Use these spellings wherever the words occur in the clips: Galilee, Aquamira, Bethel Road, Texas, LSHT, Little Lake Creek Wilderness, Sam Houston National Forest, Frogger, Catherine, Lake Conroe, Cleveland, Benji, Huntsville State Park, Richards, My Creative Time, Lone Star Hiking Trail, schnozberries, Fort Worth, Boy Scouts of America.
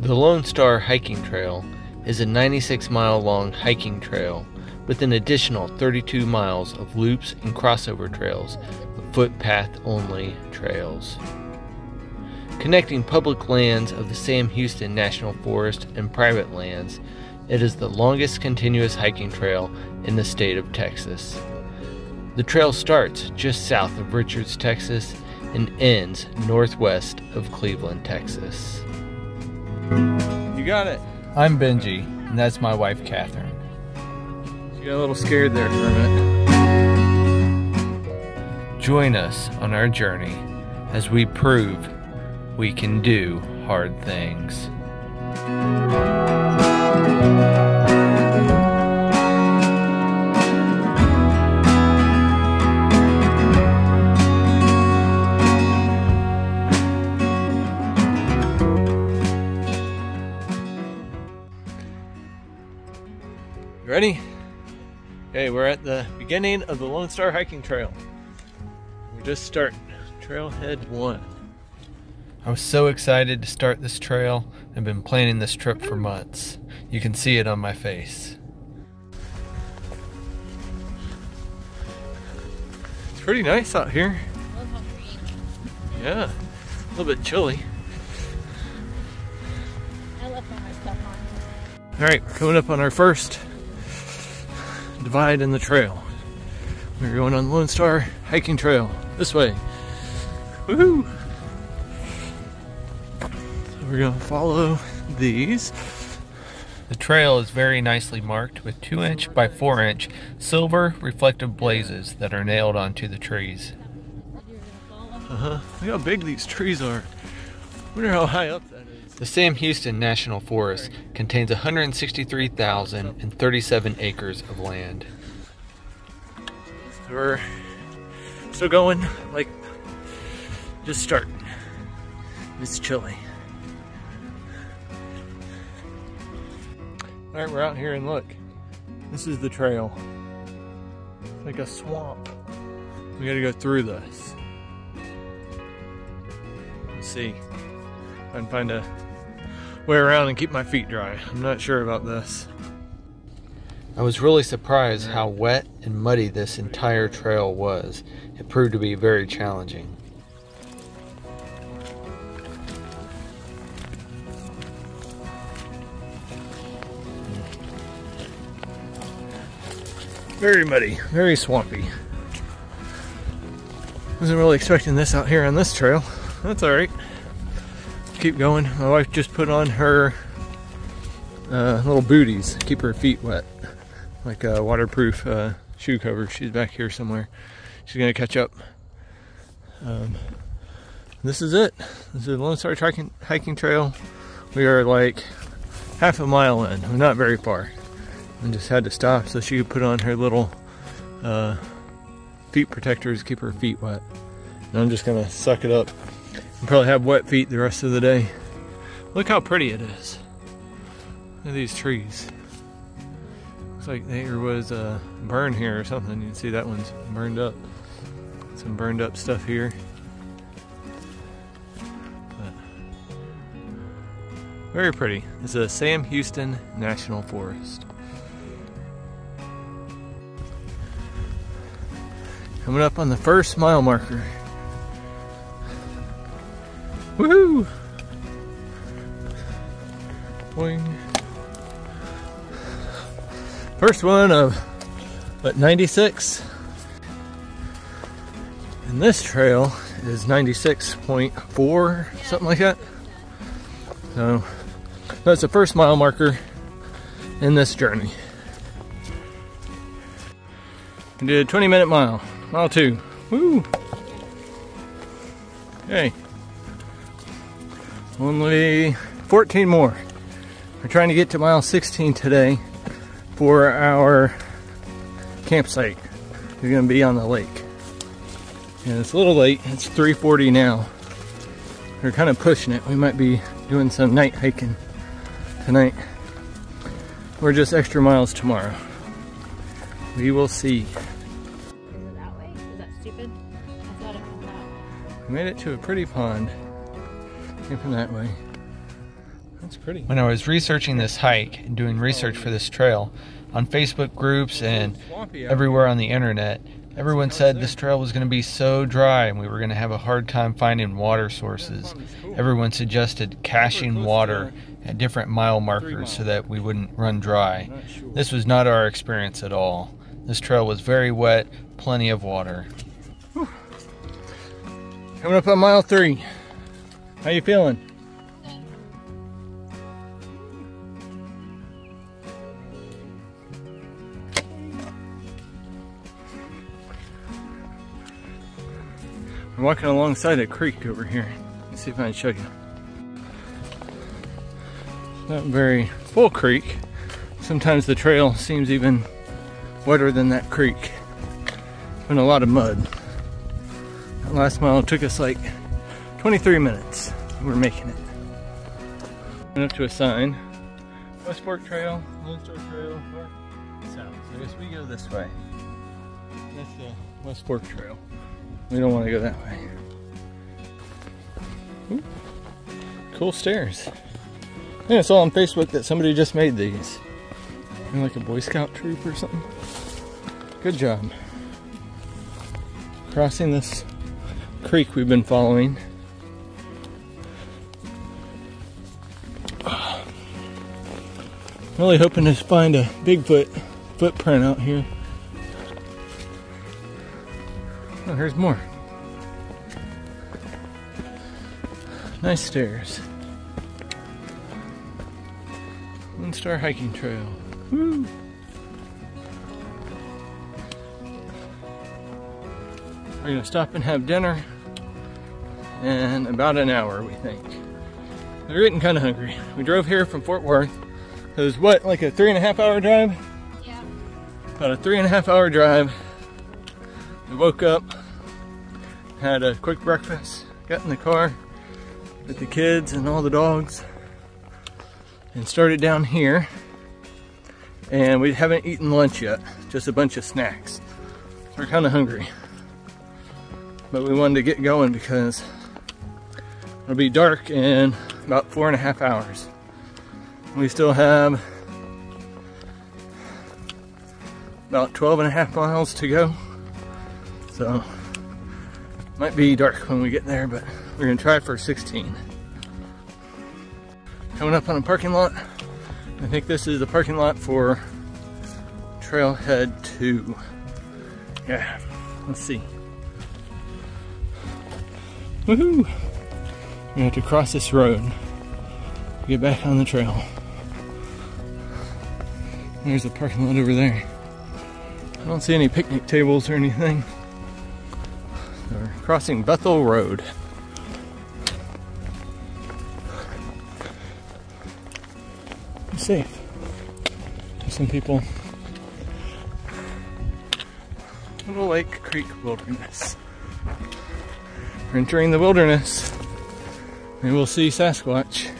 The Lone Star Hiking Trail is a 96-mile long hiking trail with an additional 32 miles of loops and crossover trails, footpath-only trails, connecting public lands of the Sam Houston National Forest and private lands. It is the longest continuous hiking trail in the state of Texas. The trail starts just south of Richards, Texas, and ends northwest of Cleveland, Texas. You got it. I'm Benji, and that's my wife, Catherine. She got a little scared there for a minute. Join us on our journey as we prove we can do hard things. Ready? Okay, we're at the beginning of the Lone Star Hiking Trail. We're just starting Trailhead 1. I was so excited to start this trail. I've been planning this trip for months. You can see it on my face. It's pretty nice out here. Yeah, a little bit chilly. I left all my stuff on. All right, we're coming up on our first divide in the trail. We're going on the Lone Star Hiking Trail this way. Woohoo! So we're gonna follow these. The trail is very nicely marked with 2-inch by 4-inch silver reflective blazes that are nailed onto the trees. Look how big these trees are. I wonder how high up that is. The Sam Houston National Forest contains 163,037 acres of land. So we're still going, like, just starting. It's chilly. All right, we're out here and look. This is the trail. It's like a swamp. We gotta go through this. Let's see. I can find a way around and keep my feet dry. I'm not sure about this. I was really surprised how wet and muddy this entire trail was. It proved to be very challenging. Very muddy, very swampy. Wasn't really expecting this out here on this trail. That's all right. Keep going. My wife just put on her little booties, keep her feet wet, like a waterproof shoe cover. She's back here somewhere. She's gonna catch up. This is it. This is the Lone Star Hiking Trail. We are like half a mile in. We're not very far. I just had to stop so she could put on her little feet protectors, keep her feet wet. And I'm just gonna suck it up. And probably have wet feet the rest of the day. Look how pretty it is. Look at these trees. Looks like there was a burn here or something. You can see that one's burned up. Some burned up stuff here. But very pretty. It's a Sam Houston National Forest. Coming up on the first mile marker. Woohoo! Boing. First one of, what, 96? And this trail is 96.4, something like that. So that's the first mile marker in this journey. We did a 20-minute mile, mile 2. Woo! Okay. Only 14 more. We're trying to get to mile 16 today for our campsite. We're gonna be on the lake. And it's a little late, it's 3:40 now. We're kind of pushing it. We might be doing some night hiking tonight. We're just extra miles tomorrow. We will see. Is it that way? Is that stupid? I thought it was that way. We made it to a pretty pond. Came from that way. That's pretty. When I was researching this hike and doing research for this trail, on Facebook groups and everywhere on the internet, everyone said this trail was going to be so dry and we were going to have a hard time finding water sources. Everyone suggested caching water at different mile markers so that we wouldn't run dry. This was not our experience at all. This trail was very wet, plenty of water. Whew. Coming up on mile 3. How you feeling? I'm walking alongside a creek over here. Let's see if I can show you. It's not a very full creek. Sometimes the trail seems even wetter than that creek. It's been a lot of mud. That last mile took us like 23 minutes. We're making it. Went up to a sign. West Fork Trail, Lone Star Trail, North, South. So I guess we go this way. That's the West Fork Trail. We don't want to go that way. Ooh, cool stairs. Yeah, I saw on Facebook that somebody just made these. They're like a Boy Scout troop or something. Good job. Crossing this creek we've been following. Really hoping to find a Bigfoot footprint out here. Oh, here's more. Nice stairs. Lone Star Hiking Trail. Woo! We're gonna stop and have dinner in about an hour, we think. We're getting kind of hungry. We drove here from Fort Worth. It was what, like a 3.5 hour drive? Yeah. About a 3.5 hour drive. We woke up, had a quick breakfast, got in the car with the kids and all the dogs, and started down here. And we haven't eaten lunch yet, just a bunch of snacks. We're kind of hungry, but we wanted to get going because it'll be dark in about 4.5 hours. We still have about 12.5 miles to go. So, might be dark when we get there, but we're gonna try for 16. Coming up on a parking lot. I think this is the parking lot for Trailhead 2. Yeah, let's see. Woohoo! We have to cross this road to get back on the trail. There's the parking lot over there. I don't see any picnic tables or anything. We're crossing Bethel Road. It's safe. There's some people. Little Lake Creek Wilderness. We're entering the wilderness. And we'll see Sasquatch.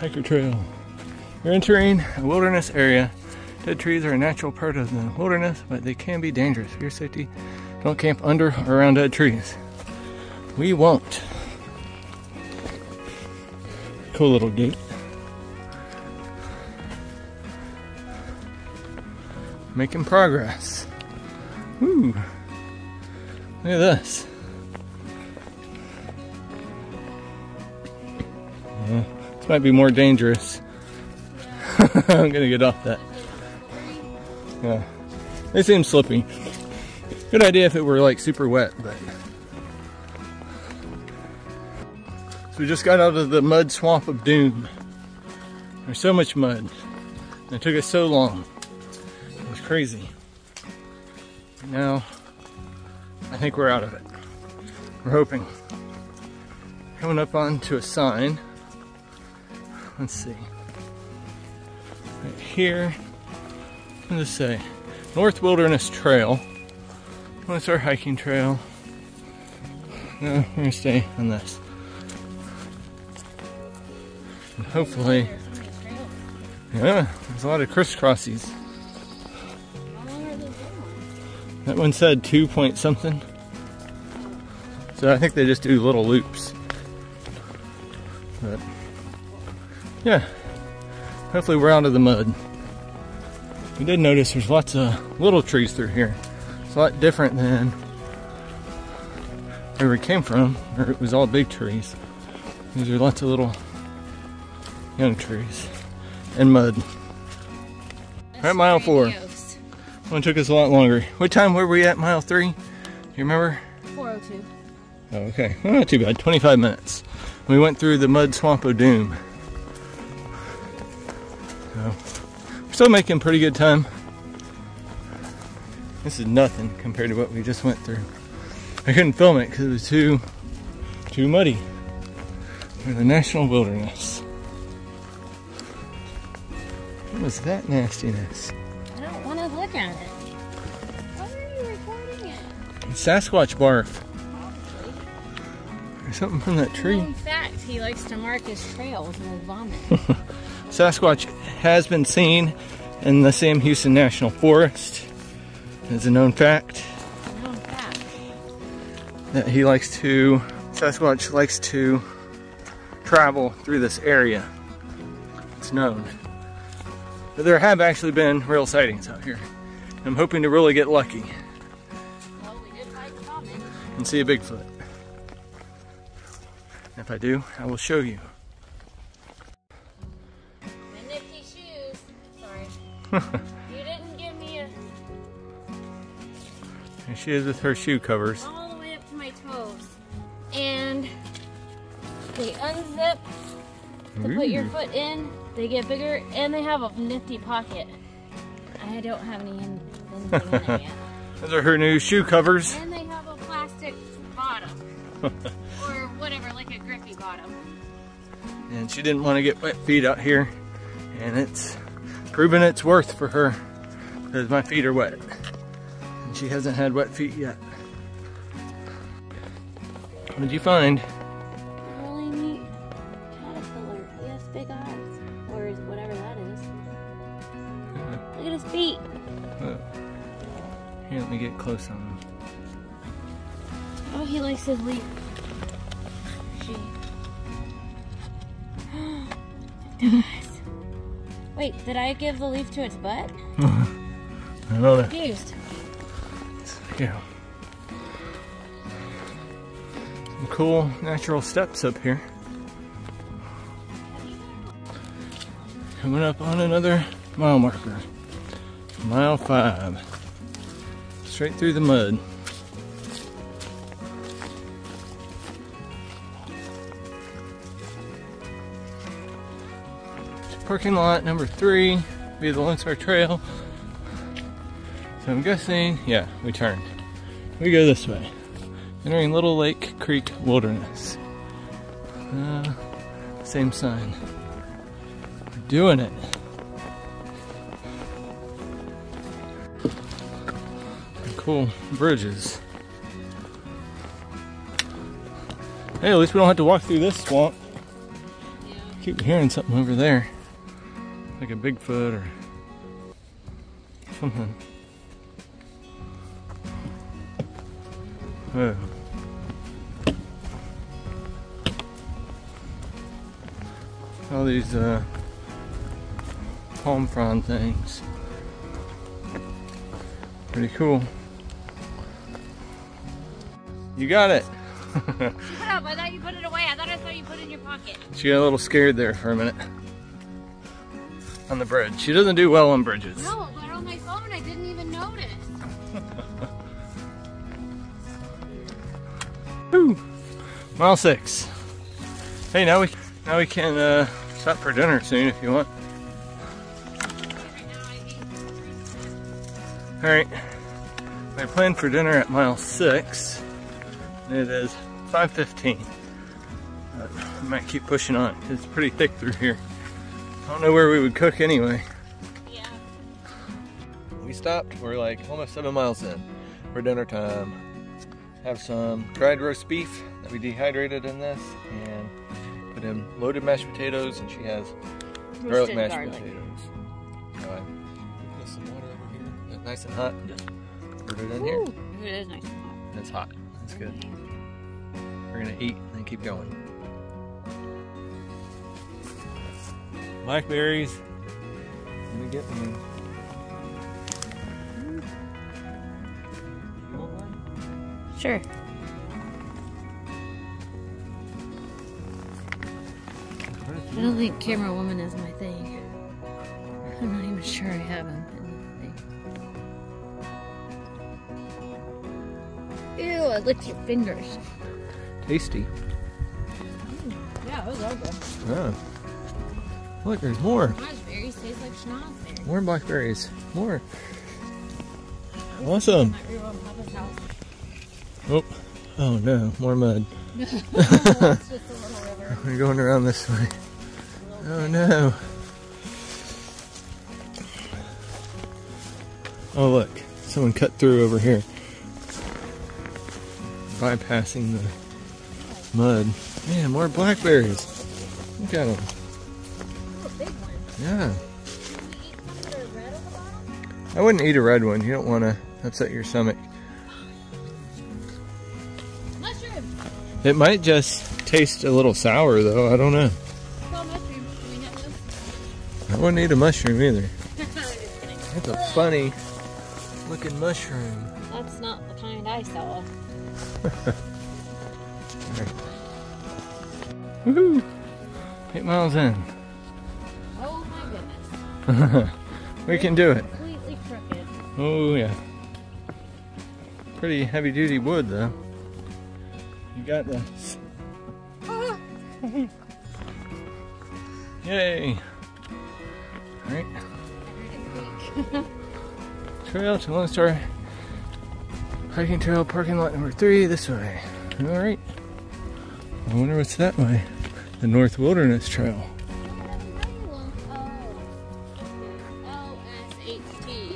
Hiker trail. We're entering a wilderness area. Dead trees are a natural part of the wilderness, but they can be dangerous. For your safety, don't camp under or around dead trees. We won't. Cool little gate. Making progress. Woo! Look at this. Yeah, this might be more dangerous. I'm gonna get off that. Yeah, they seem slippy. Good idea if it were like super wet, but. So we just got out of the mud swamp of doom. There's so much mud, and it took us so long. It was crazy. Now, I think we're out of it. We're hoping. Coming up onto a sign. Let's see. Right here, what does it say? North Wilderness Trail. Lone Star Hiking Trail. No, we're gonna stay on this. And hopefully, yeah, there's a lot of crisscrossies. That one said 2 point something. So I think they just do little loops. But yeah, hopefully we're out of the mud. We did notice there's lots of little trees through here. It's a lot different than where we came from, where it was all big trees. These are lots of little young trees and mud. All right, mile 4. One took us a lot longer. What time were we at mile 3? Do you remember? 4:02. Oh, okay. Well, not too bad. 25 minutes. We went through the mud swamp of doom. So, we're still making pretty good time. This is nothing compared to what we just went through. I couldn't film it because it was too muddy. We're in the National Wilderness. What was that nastiness? I don't want to look at it. Why are you recording it? It's Sasquatch barf. Or something from that tree. In fact, he likes to mark his trails with vomit. Sasquatch has been seen in the Sam Houston National Forest. It's a known fact. That he likes to, Sasquatch likes to travel through this area. It's known. But there have actually been real sightings out here. I'm hoping to really get lucky. Well, we did find common. And see a Bigfoot. And if I do, I will show you. My nifty shoes. Sorry. You didn't give me a... There she is with her shoe covers. All the way up to my toes. And they unzip to put your foot in. They get bigger, and they have a nifty pocket. I don't have any anything in there yet. Those are her new shoe covers. And they have a plastic bottom. Or whatever, like a grippy bottom. And she didn't want to get wet feet out here. And it's proven its worth for her. Because my feet are wet. And she hasn't had wet feet yet. What did you find? Feet. Look. Here, let me get close on him. Oh, he likes his leaf. She. Does. Wait, did I give the leaf to its butt? I know that. Confused. Yeah. Some cool natural steps up here. Coming up on another mile marker. Mile 5, straight through the mud. Parking lot number 3, via the Lone Star Trail. So I'm guessing, yeah, we turned. We go this way, entering Little Lake Creek Wilderness. Same sign. We're doing it. Cool bridges. Hey, at least we don't have to walk through this swamp. Yeah. Keep hearing something over there. Like a Bigfoot or something. Whoa. All these palm frond things. Pretty cool. You got it. Shut up, I thought you put it away. I thought I saw you put it in your pocket. She got a little scared there for a minute. On the bridge. She doesn't do well on bridges. No, but on my phone I didn't even notice. Woo! Mile 6. Hey, now we can stop for dinner soon if you want. Alright, I planned for dinner at mile 6. It is 5:15. I might keep pushing on. It's pretty thick through here. I don't know where we would cook anyway. Yeah. We stopped. We're like almost 7 miles in. We're dinner time. Have some dried roast beef that we dehydrated in this, and put in loaded mashed potatoes, and she has garlic mashed potatoes. All right. There's some water over here. That's nice and hot. And just put it in here. It is nice and hot. It's hot. It's good. We're gonna eat and then keep going. blackberries. Let me get them. You want one? Sure. I don't think camera woman is my thing. I'm not even sure I have them in the thing. Ew, I licked your fingers. Tasty. Yeah, it was all good. Yeah. Look, there's more. Blackberries taste like schnozberries. More blackberries. More. Awesome. Oh, oh no, more mud. We're going around this way. Oh no. Oh look, someone cut through over here. Bypassing the mud. Man, more blackberries. Look at them. Yeah. I wouldn't eat a red one. You don't want to upset your stomach. It might just taste a little sour though. I don't know. I wouldn't eat a mushroom either. That's a funny looking mushroom. That's not the kind I saw. Right. Woohoo! 8 miles in. Oh my goodness. We can do it. Completely crooked. Oh yeah. Pretty heavy duty wood though. You got this. Yay! Alright. Trail to Lone Star Hiking Trail, parking lot number 3, this way. Alright. I wonder what's that way. The North Wilderness Trail. LSHT.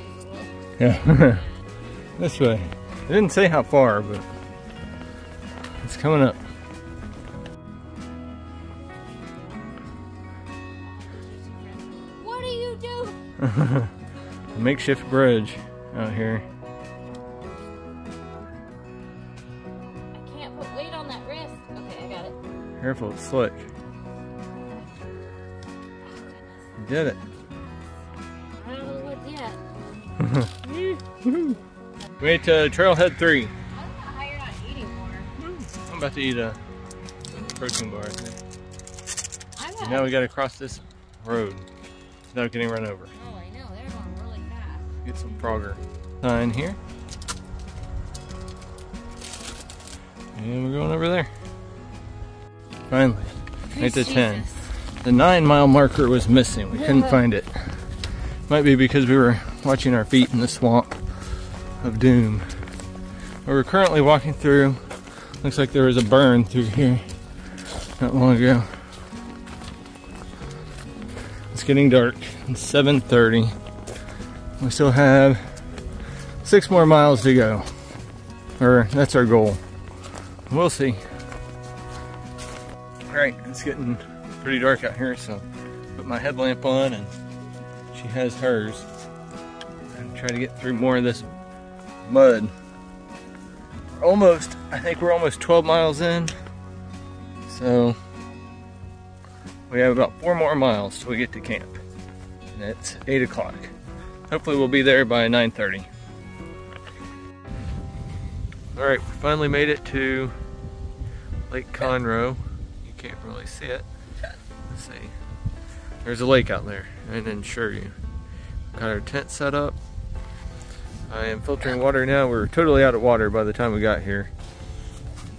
Yeah. This way. They didn't say how far, but it's coming up. What do you do? A makeshift bridge out here. I can't put weight on that wrist. Okay, I got it. Careful, it's slick. You did it. I don't know what's yet. We're at Trailhead 3. I'm about to eat a protein bar, I think. Now we gotta cross this road without getting run over. Oh, I know, they're going really fast. Get some Frogger sign here. And we're going over there. Finally, made to 10. The 9 mile marker was missing, we couldn't find it. Might be because we were watching our feet in the swamp of doom. But we're currently walking through. Looks like there was a burn through here not long ago. It's getting dark. It's 7:30. We still have 6 more miles to go. Or that's our goal. We'll see. Alright, it's getting pretty dark out here, so I put my headlamp on and she has hers. I'm trying to get through more of this mud. Almost, I think we're almost 12 miles in, so we have about 4 more miles till we get to camp, and it's 8 o'clock. Hopefully we'll be there by 9:30. Alright, we finally made it to Lake Conroe. You can't really see it. Let's see. There's a lake out there, I didn't assure you. Got our tent set up. I am filtering water now. We're totally out of water by the time we got here.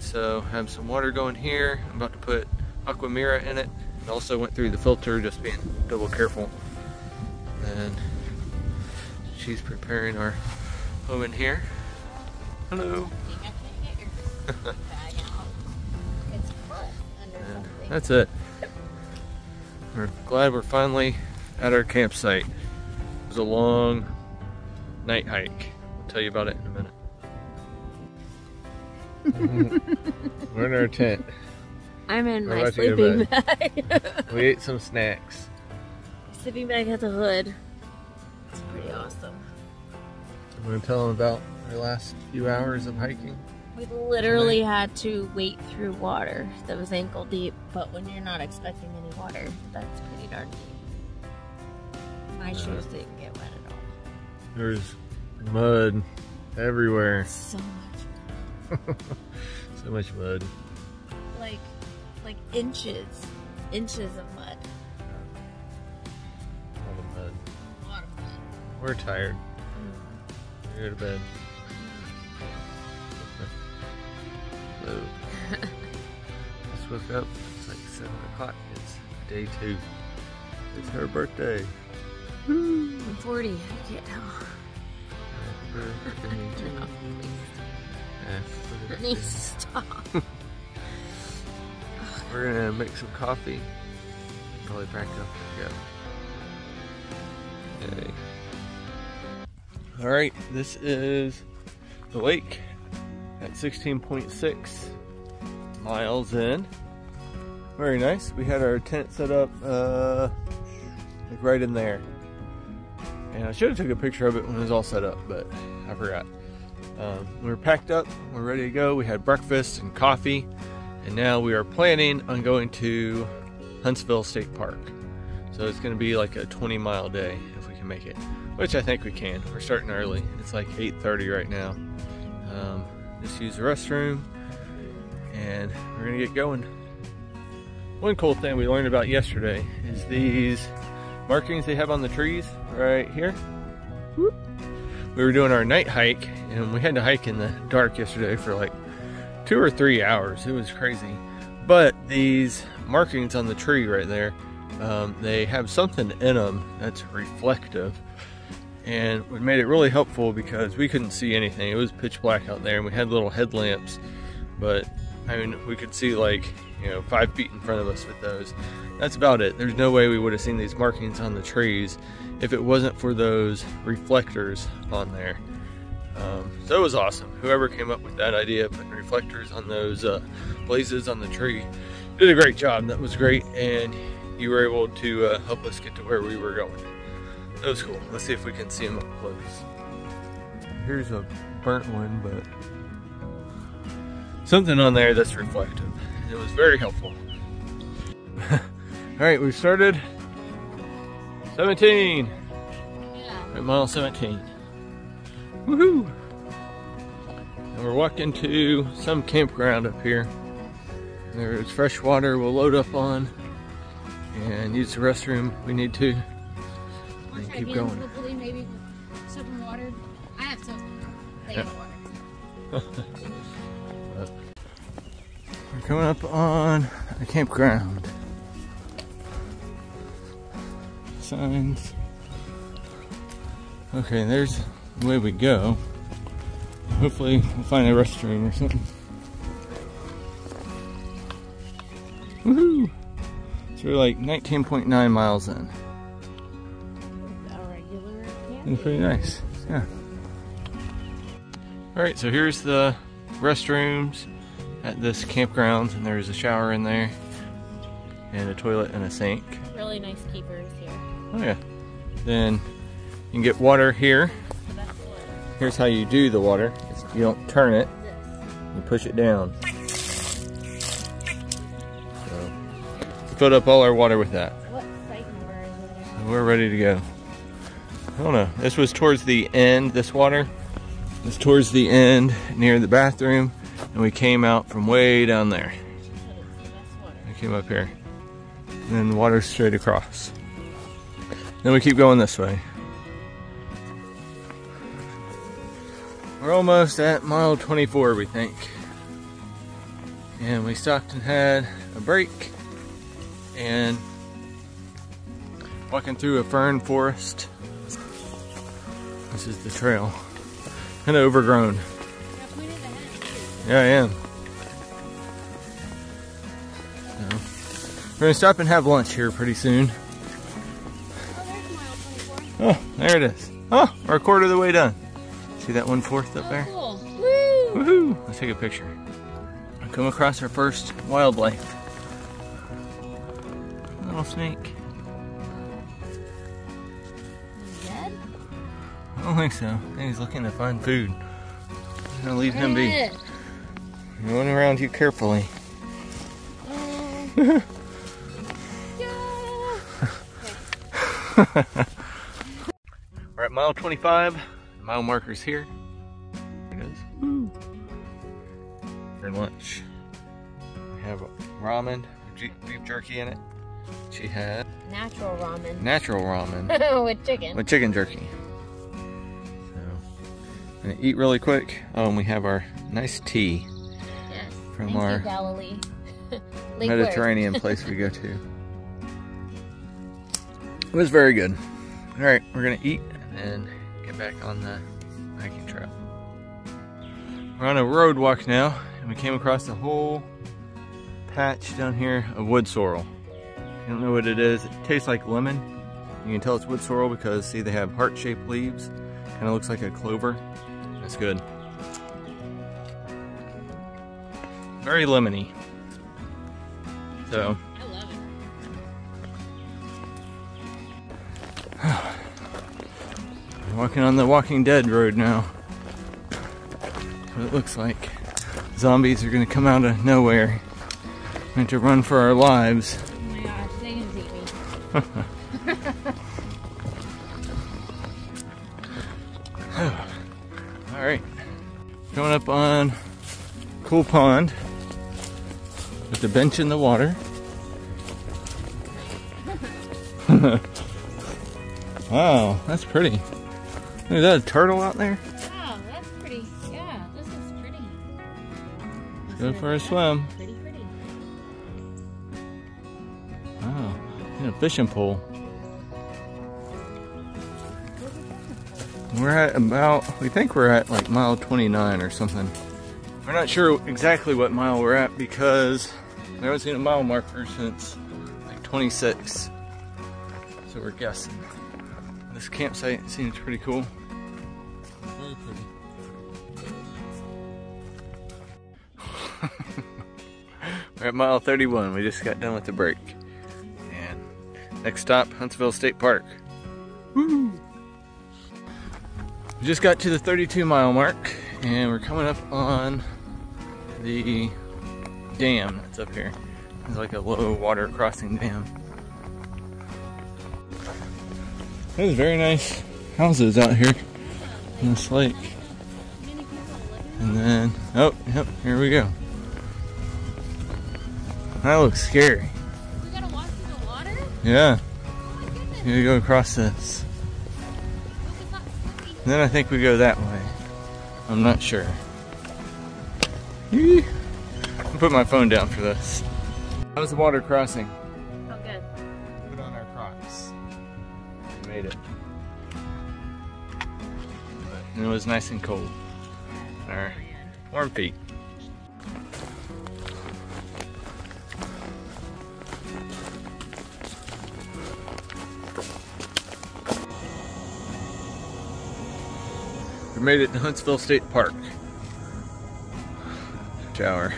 So have some water going here. I'm about to put Aquamira in it. It also went through the filter, just being double careful. And she's preparing our oven here. Hello. And that's it. We're glad we're finally at our campsite. It was a long night hike. I'll tell you about it in a minute. We're in our tent. I'm in my sleeping bag. We ate some snacks. Sleeping bag has a hood. It's pretty awesome. You want to tell them about our last few hours of hiking? We literally had to wade through water that was ankle deep, but when you're not expecting any water, that's pretty darn deep. My shoes didn't get wet at all. There's mud everywhere. So much mud. So much mud. Like inches of mud. A lot of mud. A lot of mud. We're tired. We're going to bed. I just woke up. It's like 7 o'clock. It's day 2. It's her birthday. Woo. I'm 40. I can't tell. It needs to stop. We're gonna make some coffee. Probably pack up and go. Okay. All right, this is the lake at 16.6 miles in. Very nice. We had our tent set up like right in there. And I should have took a picture of it when it was all set up, but I forgot. We were packed up, we were ready to go. We had breakfast and coffee, and now we are planning on going to Huntsville State Park. So it's gonna be like a 20-mile day if we can make it, which I think we can. We're starting early. It's like 8:30 right now. Just use the restroom, and we're gonna get going. One cool thing we learned about yesterday is these markings they have on the trees right here. Whoop. We were doing our night hike, and we had to hike in the dark yesterday for like 2 or 3 hours. It was crazy. But these markings on the tree right there, they have something in them that's reflective, and it made it really helpful because we couldn't see anything. It was pitch black out there, and we had little headlamps, but I mean, we could see like, you know, 5 feet in front of us with those. That's about it. There's no way we would have seen these markings on the trees if it wasn't for those reflectors on there. So it was awesome. Whoever came up with that idea of putting reflectors on those blazes on the tree did a great job. That was great, and you were able to help us get to where we were going. That was cool. Let's see if we can see them up close. Here's a burnt one, but something on there that's reflective. It was very helpful. All right, we've started 17. Yeah. At mile 17. Woohoo! And we're walking to some campground up here. There's fresh water we'll load up on and use the restroom we need to. We'll and keep again, going. Hopefully, maybe soap and water. I have soap. They have water. We're coming up on a campground. Signs. Okay, there's the way we go. Hopefully we'll find a restroom or something. Woohoo! So we're like 19.9 miles in. It's a regular campground. It's pretty nice, yeah. Alright, so here's the restrooms at this campground, and there's a shower in there and a toilet and a sink. Really nice keepers here. Oh yeah. Then you can get water here. So that's the water. Here's how you do the water. You don't turn it. You push it down. So we filled up all our water with that. What site number is it? So we're ready to go. I don't know. This was towards the end, this water. It's towards the end near the bathroom. And we came out from way down there. We came up here. And then the water's straight across. Then we keep going this way. We're almost at mile 24, we think. And we stopped and had a break. And walking through a fern forest. This is the trail. Kind of overgrown. Yeah, I am. So, we're going to stop and have lunch here pretty soon. Oh, there it is. Oh, we're a quarter of the way done. See that 1/4 up there? Cool. Woo! Woohoo! Let's take a picture. I come across our first wildlife. Little snake. He's dead? I don't think so. I think he's looking to find food. I'm going to leave him be. Going around you carefully. Yeah. at mile 25. The mile marker's here. There it is. Woo. Her lunch. We have ramen, beef jerky in it. She had natural ramen. Natural ramen. With chicken. With chicken jerky. So, gonna eat really quick. Oh, and we have our nice tea. Yes. From our Galilee. Mediterranean place we go to. It was very good. All right, we're gonna eat and get back on the hiking trail. We're on a road walk now, and we came across a whole patch down here of wood sorrel. I don't know what it is. It tastes like lemon. You can tell it's wood sorrel because, see, they have heart-shaped leaves. Kind of looks like a clover. That's good. Very lemony. So. I love it. Walking on the Walking Dead road now. That's what it looks like. Zombies are going to come out of nowhere. We have to run for our lives. Alright, coming up on Cool Pond with the bench in the water. Wow, that's pretty. Is that a turtle out there? Wow, that's pretty. Yeah, this is pretty. Let's go for a swim. A fishing pole. We're at about, we think we're at like mile 29 or something. We're not sure exactly what mile we're at because I haven't seen a mile marker since like 26. So we're guessing. This campsite seems pretty cool. Very pretty. We're at mile 31. We just got done with the break. Next stop, Huntsville State Park. Woo! We just got to the 32-mile mark, and we're coming up on the dam that's up here. It's like a low water crossing dam. There's very nice houses out here in this lake. And then, oh, yep, here we go. That looks scary. Yeah, oh, you go across this. And then I think we go that way. I'm not sure. I'll put my phone down for this. How's the water crossing? Oh, good. Put on our Crocs. We made it. And it was nice and cold. Our warm feet. Made it to Huntsville State Park. Shower.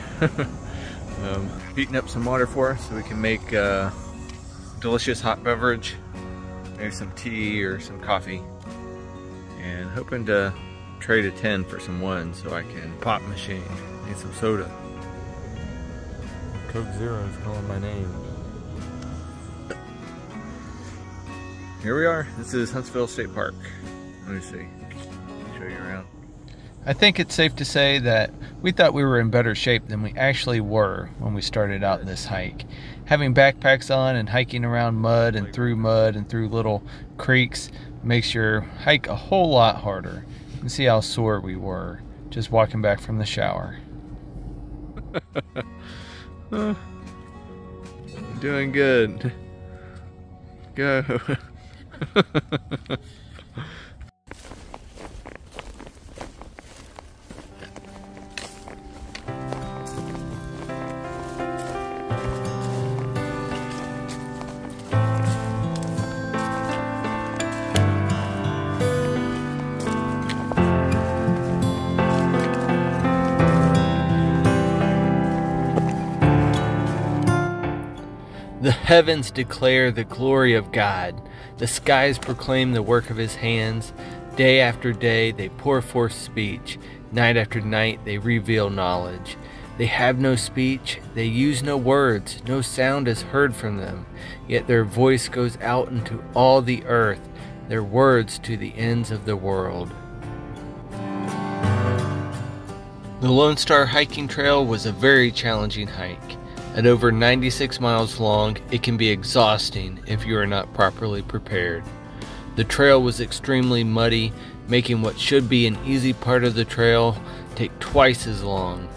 Heating up some water for us so we can make a delicious hot beverage. Maybe some tea or some coffee. And hoping to trade a 10 for some 1 so I can pop machine. Need some soda. Coke Zero is calling my name. Here we are. This is Huntsville State Park. Let me see. Around. I think it's safe to say that we thought we were in better shape than we actually were when we started out this hike. Having backpacks on and hiking around mud and through little creeks makes your hike a whole lot harder. You can see how sore we were just walking back from the shower. Doing good. Go. The heavens declare the glory of God. The skies proclaim the work of his hands. Day after day they pour forth speech. Night after night they reveal knowledge. They have no speech, they use no words, no sound is heard from them. Yet their voice goes out into all the earth, their words to the ends of the world. The Lone Star Hiking Trail was a very challenging hike. At over 96 miles long, it can be exhausting if you are not properly prepared. The trail was extremely muddy, making what should be an easy part of the trail take twice as long.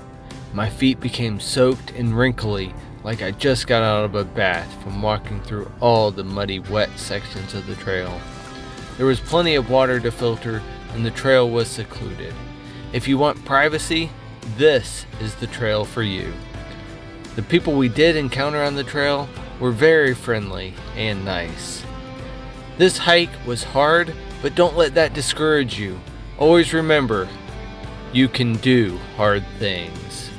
My feet became soaked and wrinkly, like I just got out of a bath from walking through all the muddy, wet sections of the trail. There was plenty of water to filter, and the trail was secluded. If you want privacy, this is the trail for you. The people we did encounter on the trail were very friendly and nice. This hike was hard, but don't let that discourage you. Always remember, you can do hard things.